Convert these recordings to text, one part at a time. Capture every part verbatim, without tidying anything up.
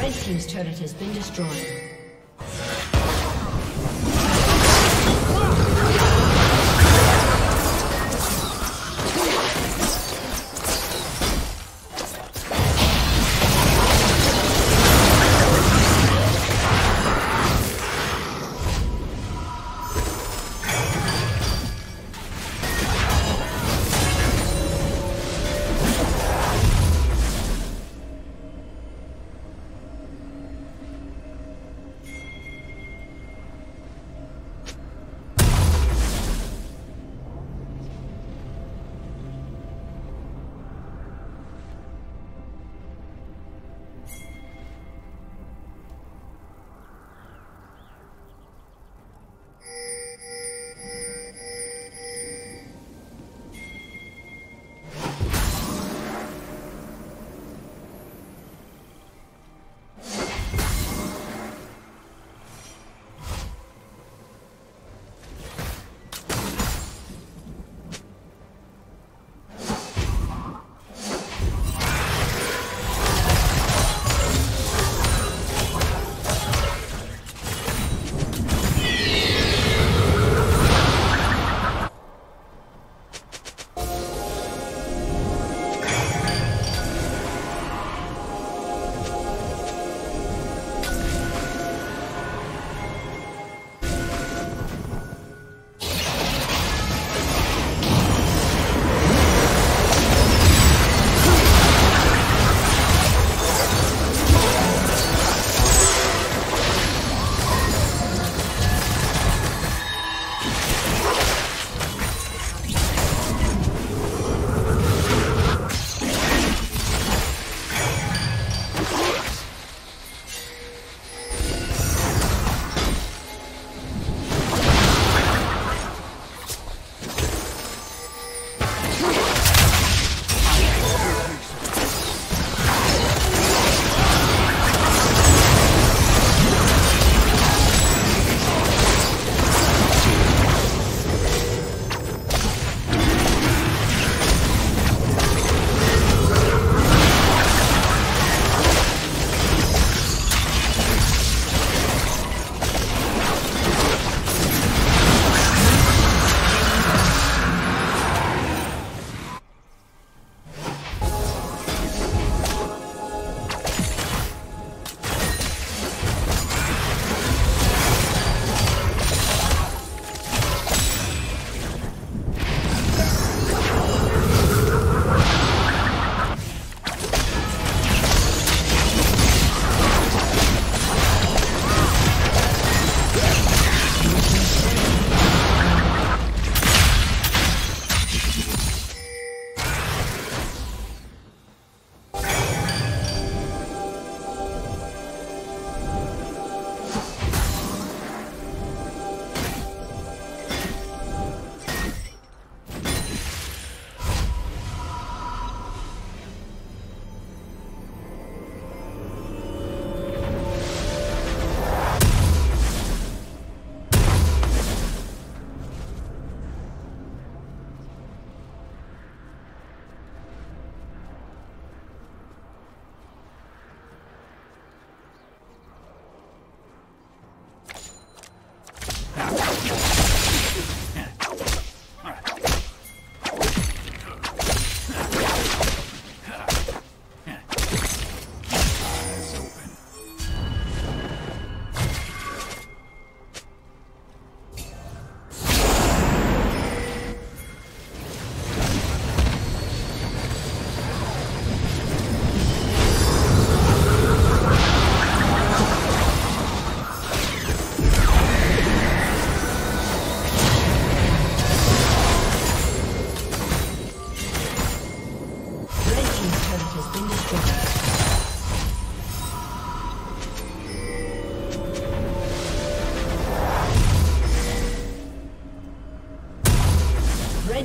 Red team's turret has been destroyed.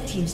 Team's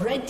Red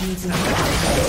team's inhibitor.